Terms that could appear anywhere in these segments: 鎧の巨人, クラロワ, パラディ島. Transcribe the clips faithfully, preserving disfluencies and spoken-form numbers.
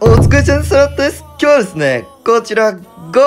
お疲れ様です。サラットです。今日はですね、こちら、ご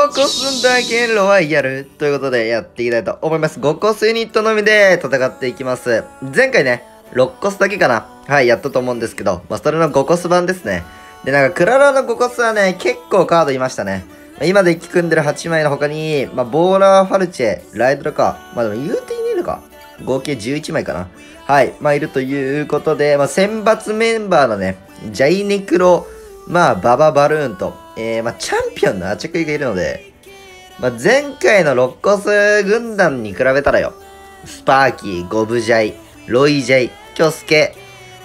こすだけロワイヤルということでやっていきたいと思います。ごコスユニットのみで戦っていきます。前回ね、ろっコスだけかな。はい、やったと思うんですけど、まあ、それのごコス版ですね。で、なんか、クララのごコスはね、結構カードいましたね。今デッキ組んでるはちまいの他に、まあ、ボーラー、ファルチェ、ライドラか。まあ、でも言うていねえのか。合計じゅういちまいかな。はい。まあ、いるということで、まあ、選抜メンバーのね、ジャイネクロ、まあ、バババルーンと、えー、まあ、チャンピオンのアチャクイがいるので、まあ、前回のろっコス軍団に比べたらよ、スパーキー、ゴブジャイ、ロイジャイ、キョスケ、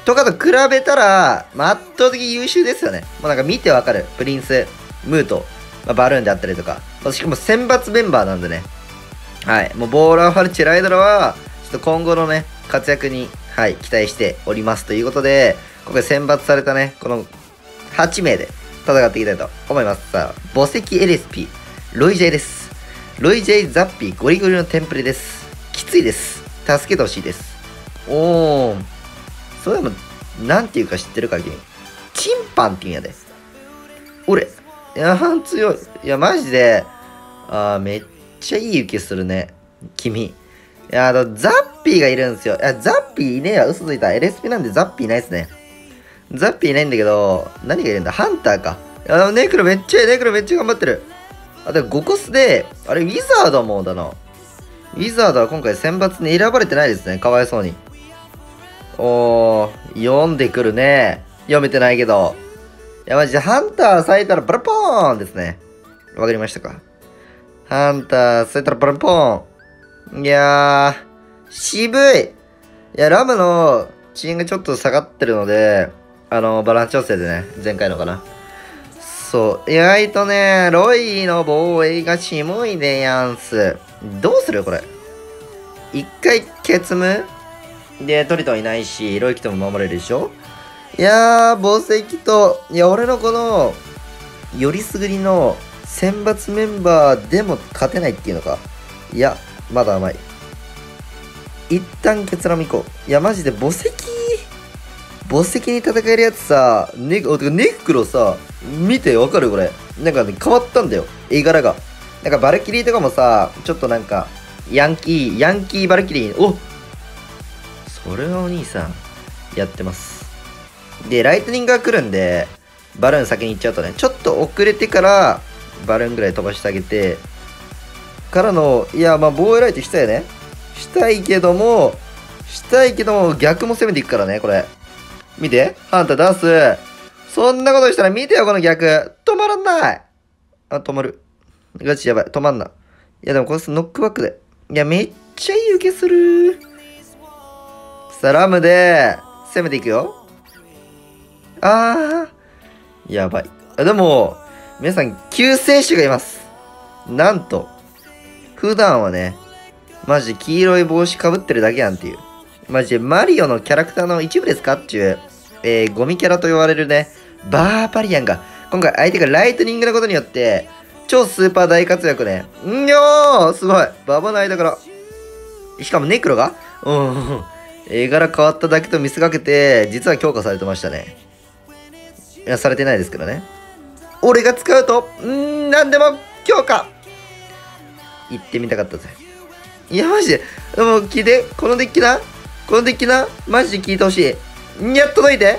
とかと比べたら、まあ、圧倒的優秀ですよね。もうなんか見てわかる。プリンス、ムート、まあ、バルーンであったりとか。しかも選抜メンバーなんでね。はい。もうボーラー、ファルチェ、ライドラは、ちょっと今後のね、活躍に、はい、期待しております。ということで、今回選抜されたね、このはちめいで戦っていきたいと思います。さあ、墓石エレスピ、ロイジェイです。ロイジェイザッピー、ゴリゴリのテンプレです。きついです。助けてほしいです。おー。それでも、なんていうか知ってるか、君。チンパンって言うんやで。俺。いや、強い。いや、マジで、あー、めっちゃいい受けするね。君。いや、あの、ザッピーがいるんですよ。いや、ザッピーいねえわ。嘘ついた。エルエスピー なんでザッピーいないっすね。ザッピーいないんだけど、何がいるんだ？ハンターか。いや、でもネクロめっちゃいい。ネクロめっちゃ頑張ってる。あ、でもごコスで、あれ、ウィザードもだな。ウィザードは今回選抜に選ばれてないですね。かわいそうに。おー、読んでくるね。読めてないけど。いや、マジで、ハンター咲いたらバラポーンですね。わかりましたか？ハンター咲いたらバラポーン。いやー、渋い。いや、ラムの遅延がちょっと下がってるので、あの、バランス調整でね、前回のかな。そう、意外とね、ロイの防衛がしもいでやんす。どうするこれ。一回、ケツムで、トリトンいないし、ロイキとも守れるでしょ。いやー、墓石と、いや、俺のこの、よりすぐりの選抜メンバーでも勝てないっていうのか。いや、まだ甘い。一旦、ケツラミ行こう。いや、マジで墓石、墓石に戦えるやつさ、ネクロさ、見てわかるこれ。なんか、ね、変わったんだよ。絵柄が。なんか、バルキリーとかもさ、ちょっとなんか、ヤンキー、ヤンキーバルキリー。おそれはお兄さん、やってます。で、ライトニングが来るんで、バルーン先に行っちゃうとね、ちょっと遅れてから、バルーンぐらい飛ばしてあげて、からの、いや、まあ、防衛ライトしたよね。したいけども、したいけども、逆も攻めていくからね、これ。見て、ハンター出す。そんなことしたら見てよ、この逆。止まらない。あ、止まる。ガチやばい、止まんな。いや、でもこいつノックバックで。いや、めっちゃいい受けする。さあ、ラムで、攻めていくよ。あー、やばい。あ、でも、皆さん、救世主がいます。なんと、普段はね、マジで黄色い帽子かぶってるだけやんっていう。マジでマリオのキャラクターの一部ですかっていう、えー、ゴミキャラと言われるね、バーパリアンが、今回相手がライトニングなことによって、超スーパー大活躍ね。んよーすごいババの間から。しかもネクロがうん。絵柄変わっただけと見せかけて、実は強化されてましたね。いや、されてないですけどね。俺が使うと、んー、なんでも強化行ってみたかったぜ。いや、マジで。でも、聞いて。このデッキな。このデッキな。マジで聞いてほしい。にゃ、届いて。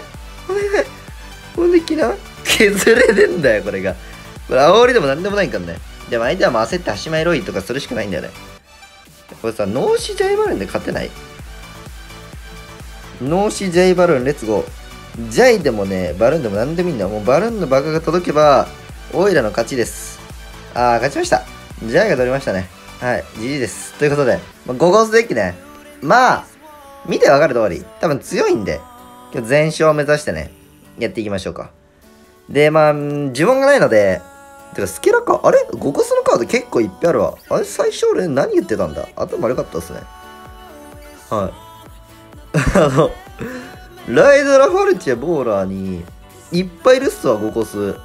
お願い。このデッキな。削れてんだよ、これが。これ、煽りでもなんでもないからね。でも、相手はもう焦って端前ロイとかするしかないんだよね。これさ、脳死ジャイバルーンで勝てない。脳死ジャイバルーン、レッツゴー。ジャイでもね、バルーンでも何でもいいんだよ。もうバルーンのバカが届けば、オイラの勝ちです。あー、勝ちました。ジャイが取りましたね。はい、ジジイです。ということで、まあ、ごコスデッキね。まあ、見てわかる通り、多分強いんで、今日全勝を目指してね、やっていきましょうか。で、まあ、呪文がないので、てか、スケラか。あれ ?ごコスのカード結構いっぱいあるわ。あれ最初俺何言ってたんだ？頭悪かったっすね。はい。あの、ライドラファルチェボーラーにいっぱいいるっすわ、ごコス。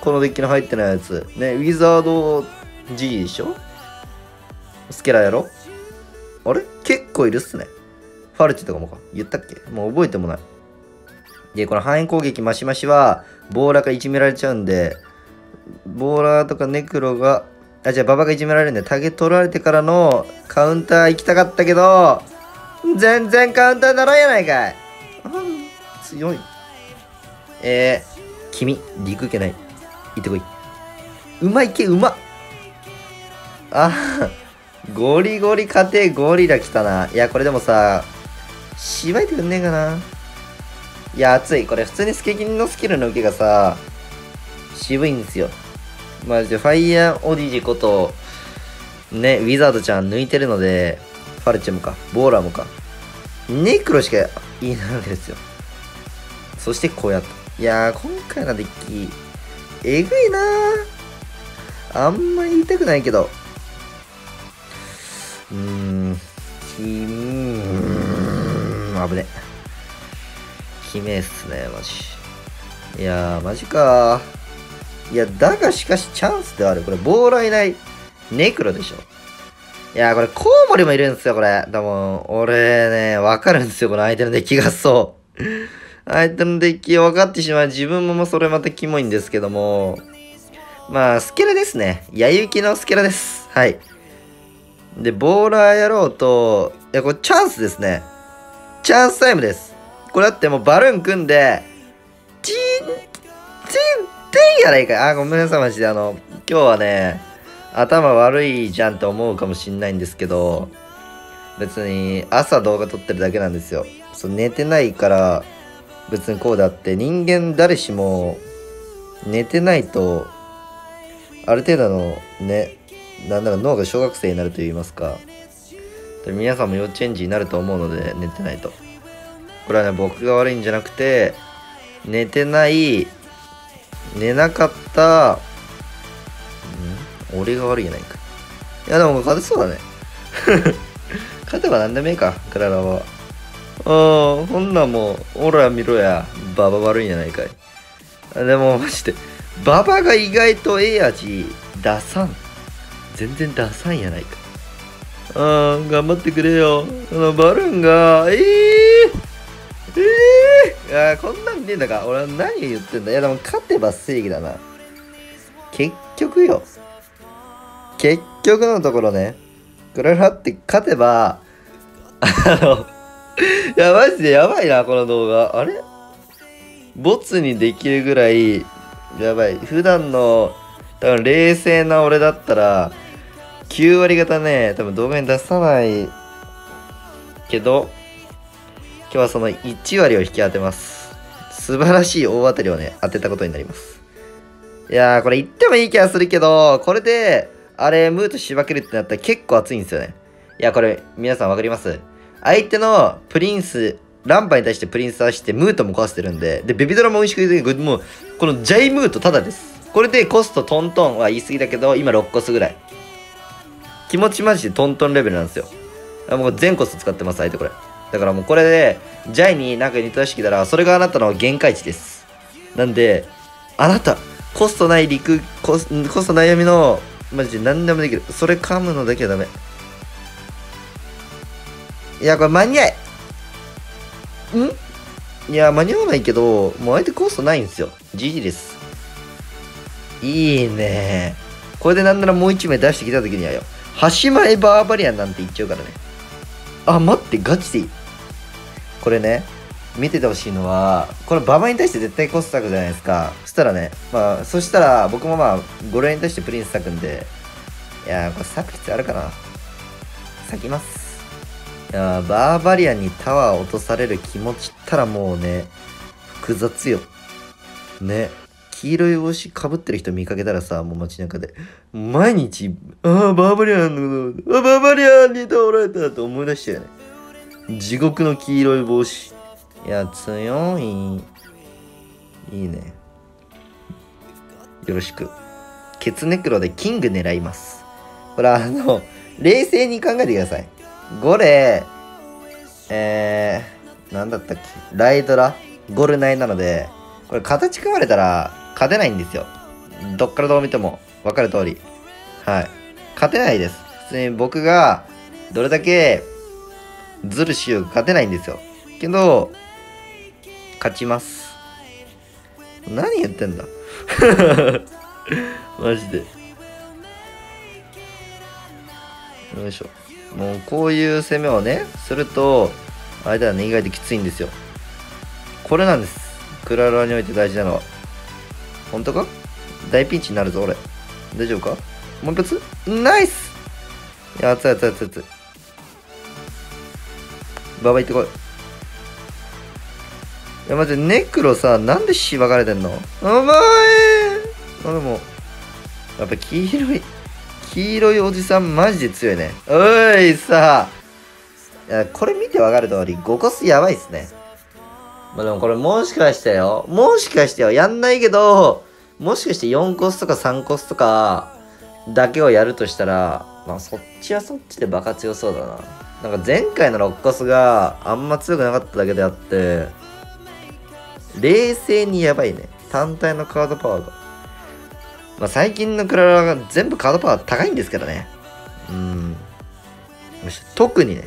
このデッキの入ってないやつ。ね、ウィザード G でしょ？スケラやろ？あれ？結構いるっすね。ファルチェとかもか。言ったっけ？もう覚えてもない。で、この範囲攻撃マシマシは、ボーラーがいじめられちゃうんで、ボーラーとかネクロが、あ、じゃあババがいじめられるんで、タゲ取られてからのカウンター行きたかったけど、全然カウンターならんやないかい。うん、強い。えー、君、陸行けない。行ってこい。うまいけ、うま。あゴリゴリ勝て、ゴリラ来たな。いや、これでもさ、しばいてくんねえかな。いや、熱い。これ、普通にスケキンのスキルの受けがさ、渋いんですよ。マジで、ファイヤーオディジこと、ね、ウィザードちゃん抜いてるので、ファルチェムか、ボーラーもか。ネクロしかいいなわけですよ。そして、こうやって。いやー、今回のデッキ、えぐいなー。あんまり言いたくないけど。うーん、きむーん、危ね。きめえっすね、マジ。いやー、マジかー。いや、だがしかしチャンスではある。これ、ボーラーいない、ネクロでしょ。いやー、これ、コウモリもいるんですよ、これ。多分、俺ね、わかるんですよ、この相手のデッキがそう。相手のデッキ分かってしまう。自分もそれまたキモいんですけども。まあ、スケラですね。やゆきのスケラです。はい。で、ボーラーやろうと、いや、これチャンスですね。チャンスタイムです。これだってもうバルーン組んで、チーン、チーン、てんやないか。あ、ごめんなさい、マジで。あの、今日はね、頭悪いじゃんって思うかもしんないんですけど、別に朝動画撮ってるだけなんですよ。そう、寝てないから、別にこうだって、人間誰しも、寝てないと、ある程度のね、なんなら脳が小学生になると言いますか。で、皆さんも幼稚園児になると思うので、寝てないと。これはね、僕が悪いんじゃなくて、寝てない、寝なかった、ん？俺が悪いじゃないか。いや、でも勝てそうだね。勝てばなんでもいいか、クララは。ああ、こんなんもう、オラ見ろや。ババ悪いんじゃないかい。でも、マジで、ババが意外とええ味出さん。全然ダサいんやないか。あー、頑張ってくれよ。あの、バルーンが、えー、えー、あー、こんなん見てんだか。俺は何言ってんだ。いや、でも勝てば正義だな。結局よ。結局のところね。これはって勝てば、あの、いや、マジでやばいな、この動画。あれボツにできるぐらい、やばい。普段の、多分冷静な俺だったら、きゅう割方ね、多分動画に出さないけど、今日はそのいち割を引き当てます。素晴らしい大当たりをね、当てたことになります。いやー、これ言ってもいい気はするけど、これで、あれ、ムーとしばけるってなったら結構熱いんですよね。いや、これ、皆さんわかります？相手のプリンス、ランパに対してプリンス出して、ムートも壊してるんで、で、ベビドラも美味しく言うけど、もう、このジャイムートただです。これでコストトントンは言い過ぎだけど、今ろっコスぐらい。気持ちマジでトントンレベルなんですよ。もう全コスト使ってます、相手これ。だからもうこれで、ジャイになんか似たらしきたら、それがあなたの限界値です。なんで、あなた、コストない陸、コストない闇の、マジで何でもできる。それ噛むのだけはダメ。いや、これ間に合い。ん？いや、間に合わないけど、もう相手コストないんですよ。ジージー です。いいね。これでなんならもういち名出してきた時にはよ。端前バーバリアンなんて言っちゃうからね。あ、待って、ガチでいい。これね、見ててほしいのは、このババに対して絶対コスト割くじゃないですか。そしたらね、まあ、そしたら僕もまあ、ゴレに対してプリンス割くんで、いやー、これ割く必要あるかな。割きます。いやー、バーバリアンにタワー落とされる気持ちったらもうね、複雑よ。ね。黄色い帽子かぶってる人見かけたらさ、もう街中で、毎日、ああ、バーバリアンのこと、あバーバリアンに倒れたと思い出したよね。地獄の黄色い帽子。いや、強い。いいね。よろしく。ケツネクロでキング狙います。ほら、あの、冷静に考えてください。ゴレ、えー、なんだったっけ、ライドラ、ゴルナイなので、これ形組まれたら、勝てないんですよ。どっからどう見ても分かる通り。はい。勝てないです。普通に僕がどれだけズルしようか勝てないんですよ。けど、勝ちます。何言ってんだマジで。よいしょ。もうこういう攻めをねすると相手はね意外ときついんですよ。これなんです、クララにおいて大事なのは。本当か、大ピンチになるぞ俺。大丈夫か、もう一発、ナイス。いや、熱い熱い熱い熱い。ババ行ってこい。いや、待って、ネクロさ、なんでしばかれてんの、お前。あ、でも、やっぱ黄色い、黄色いおじさんマジで強いね。おい、さあ。いや、これ見てわかる通り、ごコスやばいっすね。まあでもこれもしかしてよ。もしかしてよ。やんないけど、もしかしてよんコスとかさんコスとかだけをやるとしたら、まあそっちはそっちでバカ強そうだな。なんか前回のろっコスがあんま強くなかっただけであって、冷静にやばいね。単体のカードパワーが。まあ最近のクララが全部カードパワー高いんですけどね。うん。特にね、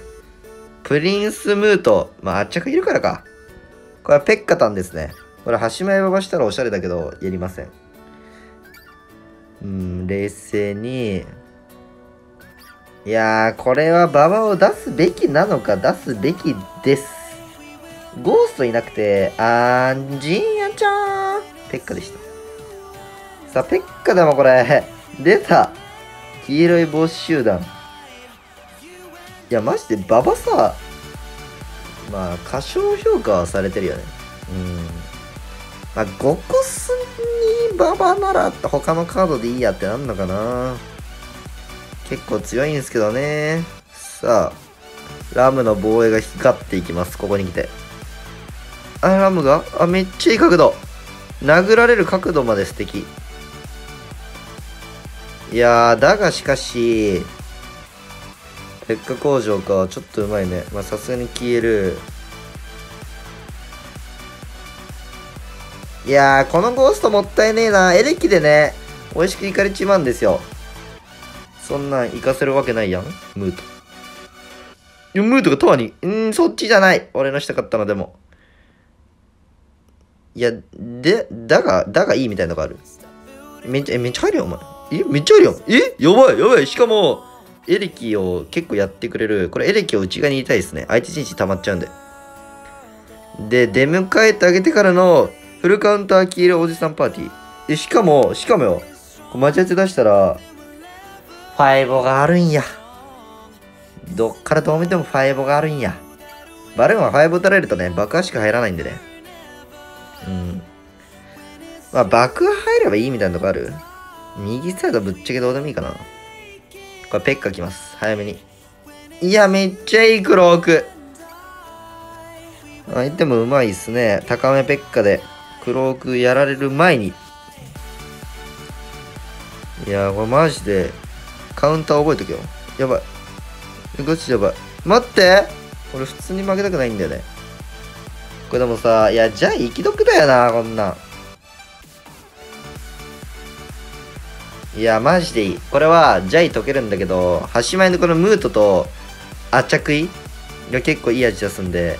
プリンスムート、まあ圧着いるからか。これはペッカタンですね。これ、端前ばしたらおしゃれだけど、やりません。うん、冷静に。いやー、これは馬場を出すべきなのか、出すべきです。ゴーストいなくて、あー、ジンヤちゃんペッカでした。さあ、ペッカだもん、これ。出た。黄色い帽子集団。いや、マジで馬場さ、まあ、過小評価はされてるよね。うん。まあ、ごコスに馬場なら他のカードでいいやってなんのかな。結構強いんですけどね。さあ、ラムの防衛が光っていきます。ここに来て。あ、ラムが、あ、めっちゃいい角度。殴られる角度まで素敵。いやー、だがしかし、ペッカ工場か。ちょっとうまいね。まあ、さすがに消える。いやー、このゴーストもったいねえな。エレキでね、美味しくいかれちまうんですよ。そんなんいかせるわけないやん、ムート。いや、ムートがとわに、んー、そっちじゃない。俺のしたかったのでも。いや、で、だが、だがいいみたいなのがある。めっちゃ、え、めっちゃ入るよ、お前。え、めっちゃ入るよ。え、やばい、やばい。しかも、エレキを結構やってくれる。これエレキを内側に入れたいですね。相手陣地溜まっちゃうんで。で、出迎えてあげてからのフルカウンター黄色おじさんパーティー。で、しかも、しかもよ、待ち合わせ出したら、ファイボがあるんや。どっからどう見てもファイボがあるんや。バルーンはファイボ打たれるとね、爆破しか入らないんでね。うん。まあ、爆破入ればいいみたいなとこある。右サイドぶっちゃけどうでもいいかな。これペッカ来ます。早めに。いや、めっちゃいいクローク。相手もうまいっすね。高めペッカで。クロークやられる前に。いやー、これマジで。カウンター覚えとけよ。やばい。ガチやばい。待って!俺普通に負けたくないんだよね。これでもさ、いや、じゃあ生き得だよな、こんなん。いや、マジでいい。これは、ジャイ解けるんだけど、端前のこのムートと、圧着衣が結構いい味出すんで。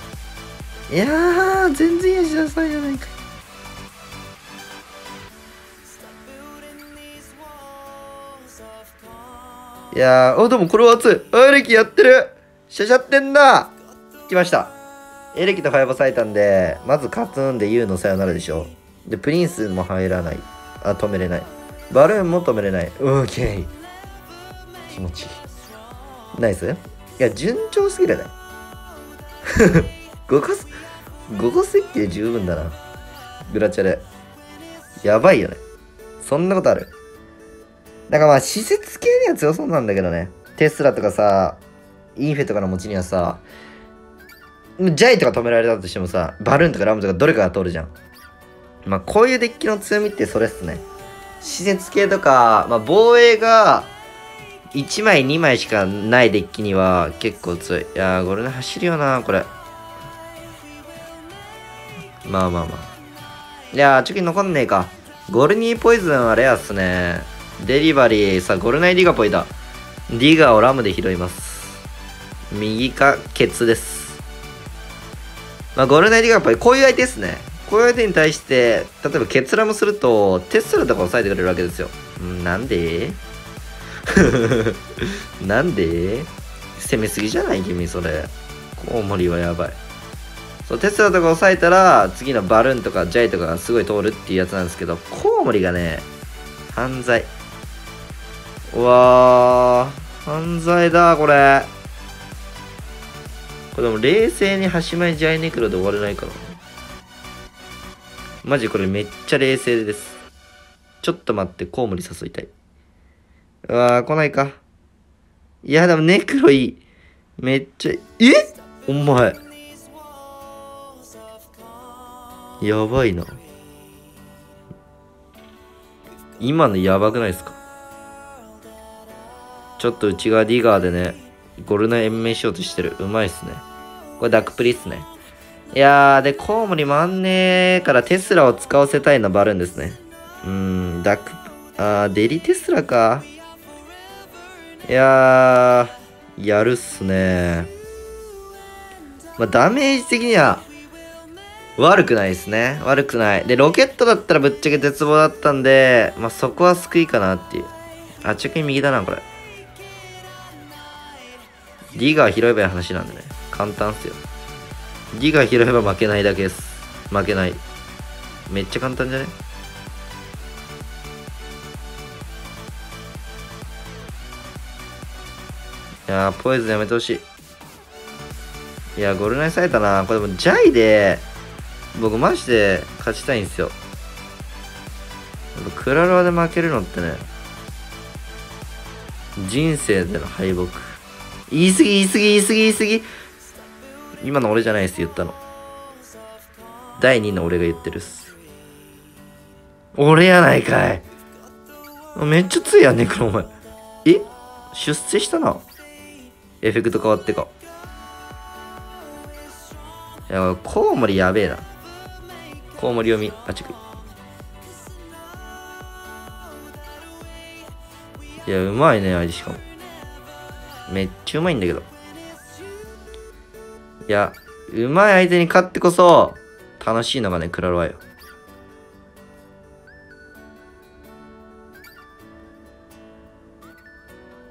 いやー、全然いい味出さないじゃないか。いやー、あ、でもこれは熱い。あ、エレキやってる。しゃしゃってんな。来ました。エレキとファイボ咲いたんで、まずカツンで ユー のさよならでしょ。で、プリンスも入らない。あ、止めれない。バルーンも止めれない。オーケー。気持ちいい。ナイス。いや、順調すぎるね。ごコス、ごコス一気で十分だな。グラチャレ。やばいよね。そんなことある。だからまあ、施設系には強そうなんだけどね。テスラとかさ、インフェとかの持ちにはさ、ジャイとか止められたとしてもさ、バルーンとかラムとかどれかが通るじゃん。まあ、こういうデッキの強みってそれっすね。施設系とか、まあ、防衛がいちまいにまいしかないデッキには結構強い。いやー、これね、走るよな、これ。まあまあまあ。いやー、チョキ残んねえか。ゴルニーポイズンはレアっすね。デリバリー、さあ、ゴルナイディガポイだ。ディガをラムで拾います。右か、ケツです。まあ、ゴルナイディガポイ、こういう相手っすね。こういう相手に対して、例えばケツラもすると、テスラとか抑えてくれるわけですよ。んなんでなんで攻めすぎじゃない君それ。コウモリはやばい。そう、テスラとか抑えたら、次のバルーンとかジャイとかがすごい通るっていうやつなんですけど、コウモリがね、犯罪。うわー、犯罪だ、これ。これでも冷静に端前ジャイネクロで終われないから。マジこれめっちゃ冷静です。ちょっと待って、コウモリ誘いたい。うわー、来ないか。いや、でもネクロいい。めっちゃいい。えお前。やばいな。今のやばくないですか？ちょっと内側ディガーでね、ゴルナ延命しようとしてる。うまいっすね。これダックプリっすね。いやー、で、コウモリ回んねーからテスラを使わせたいのバルーンですね。うーん、ダック、あー、デリテスラか。いやー、やるっすね。まあ、ダメージ的には、悪くないですね。悪くない。で、ロケットだったらぶっちゃけ絶望だったんで、まあ、そこは救いかなっていう。あ、ちょっと右だな、これ。ディガー拾えばいい話なんでね。簡単っすよ。ディガー拾えば負けないだけです。負けない。めっちゃ簡単じゃね？いやー、ポイズンやめてほしい。いやー、ゴルナイされたな。これでもジャイで、僕マジで勝ちたいんですよ。クラロワで負けるのってね、人生での敗北。言い過ぎ言い過ぎ言い過ぎ言い過ぎ。今の俺じゃないっす、言ったの。だいにの俺が言ってるっす。俺やないかい。めっちゃ強いやんね、このお前。え？出世したな。エフェクト変わってか。いや、コウモリやべえな。コウモリ読み、あちくい。いや、うまいね、相手しかも。めっちゃうまいんだけど。いや、うまい相手に勝ってこそ、楽しいのがね、クラロワよ。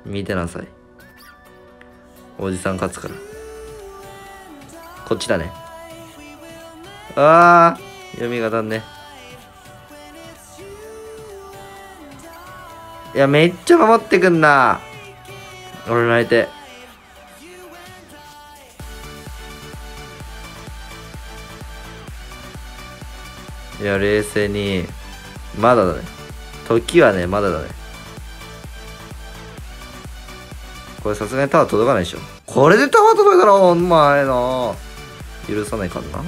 見てなさい。おじさん勝つから。こっちだね。あー、読み方ね。いや、めっちゃ守ってくんな。俺の相手。いや、冷静に。まだだね。時はね、まだだね。これさすがにタワー届かないでしょ。これでタワー届いたら、お前の。許さないかな。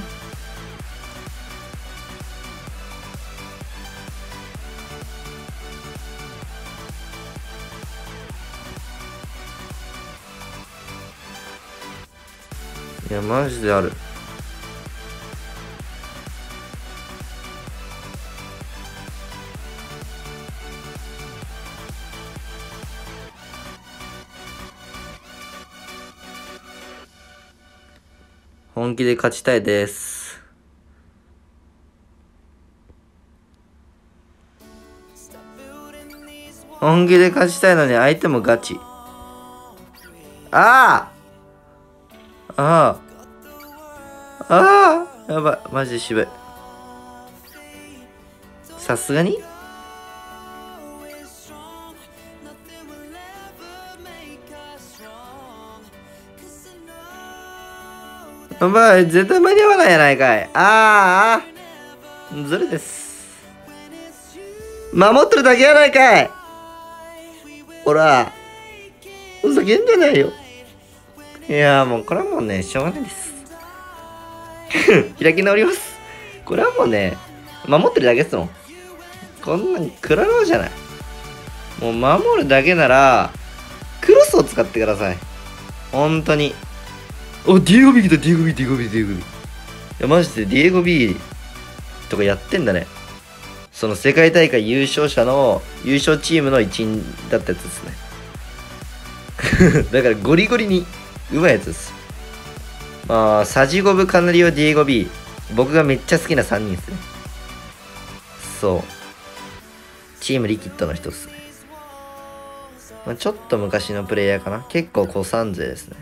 いや、マジである。本気で勝ちたいです。本気で勝ちたいのに相手もガチ。ああああああ、やばい。マジで渋い。さすがにお前、絶対間に合わないやないかい。ああ、ずるです。守ってるだけやないかい。ほら、ふざけんじゃないよ。いやー、もう、これはもうね、しょうがないです。開き直ります。これはもうね、守ってるだけですもん。こんなん、クラローじゃない。もう、守るだけなら、クロスを使ってください。本当に。お、ディエゴビー来た、ディエゴビー、ディエゴビー、ディエゴビー。いや、マジでディエゴビーとかやってんだね。その世界大会優勝者の、優勝チームの一員だったやつですね。だからゴリゴリにうまいやつです。まあ、サジゴブカナリオディエゴビー。僕がめっちゃ好きなさんにんですね。そう。チームリキッドの人っすね。まあ、ちょっと昔のプレイヤーかな。結構古参勢ですね。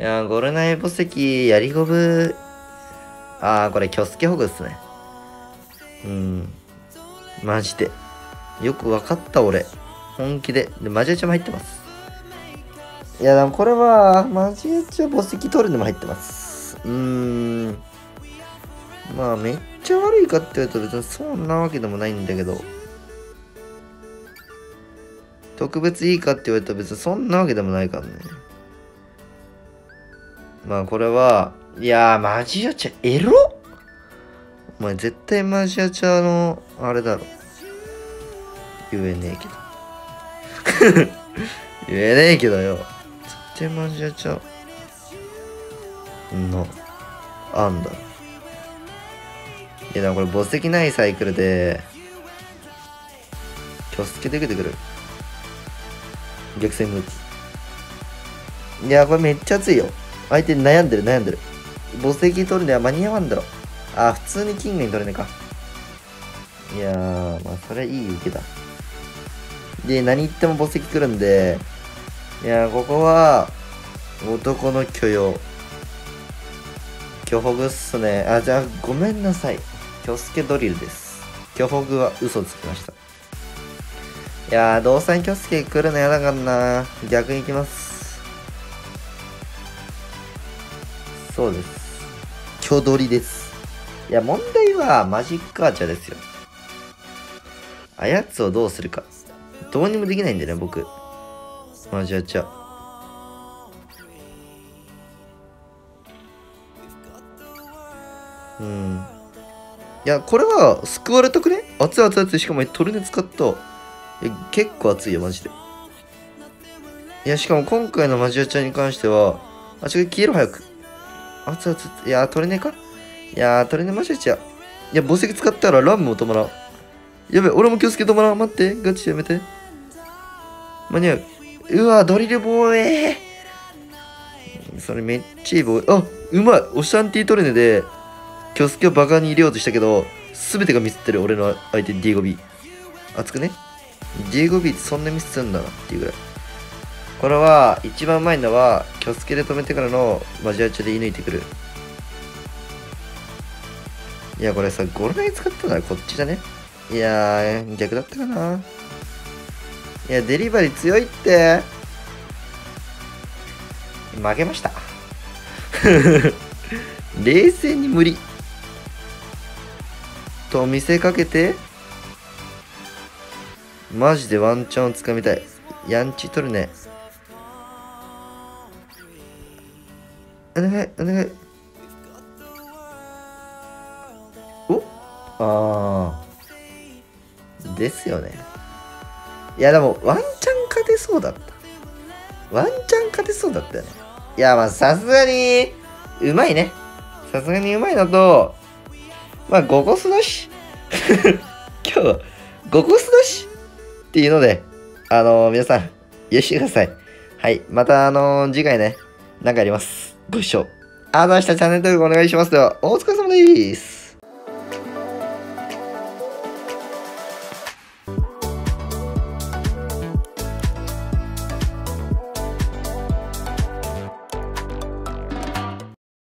いやー、ゴルナイ墓石、ヤリゴブ、あー、これ、キョスケホグっすね。うん。マジで。よくわかった、俺。本気で。で、マジエチも入ってます。いや、でもこれは、マジエチ墓石取るのも入ってます。うーん。まあ、めっちゃ悪いかって言うと別にそんなわけでもないんだけど、特別いいかって言われたら別にそんなわけでもないからね。まあ、これは、いやー、マジアチャエロ？お前絶対マジアチャの、あれだろ。言えねえけど。言えねえけどよ。絶対マジアチャの、あんだ。いや、でもこれ墓石ないサイクルで、キョスケで受けてくる。逆戦無理。いや、これめっちゃ熱いよ。相手悩んでる悩んでる。墓石取るには間に合わんだろ。あ、普通に金銀取れねえか。いやー、まあそれいい受けだ。で、何言っても墓石来るんで、いやー、ここは、男の許容。巨ホグっすね。あ、じゃあ、ごめんなさい。巨助ドリルです。巨ホグは嘘つきました。いやー、同産巨助来るのやだからな。逆に行きます。そうです。巨ドリです。いや、問題はマジックアーチャーですよ。あやつをどうするか。どうにもできないんだよね、僕。マジアーチャー。うん、いや、これは救われたくね？熱い熱い熱い。しかもトルネ使った。結構熱いよマジで。いや、しかも今回のマジアちゃんに関しては、あ、違う、消えろ早く。熱い熱い。いやー、トルネか。いやー、トルネマジアちゃん。いや、墓石使ったらランも止まらん。やべ、俺も気をつけ止まらん。待って、ガチやめて、間に合う。うわ、ドリル防衛、それめっちゃいい防衛。あ、うまい。オシャンティトルネでキョスケをバカに入れようとしたけど、すべてがミスってる俺の相手 ディーファイブビー。熱くね？ ディーファイブビー ってそんなミスすんだなっていうぐらい。これは、一番うまいのは、キョスケで止めてからのマジアチャで射抜いてくる。いや、これさ、ゴルナイ使ったのはこっちじゃね？いやー、逆だったかな。いや、デリバリー強いって。負けました。冷静に無理。と見せかけて、マジでワンチャンをつかみたい。ヤンチ取るね。お願いお願い。お、ああですよね。いや、でもワンチャン勝てそうだった。ワンチャン勝てそうだったよね。いや、まあさすがにうまいね。さすがにうまいのと、まあ、ごコスだし。今日は、ごコスだし。っていうので、あのー、皆さん、許してください。はい。また、あのー、次回ね、なんかやります。ご視聴。ありがとうございました。チャンネル登録お願いします。では、お疲れ様でーす。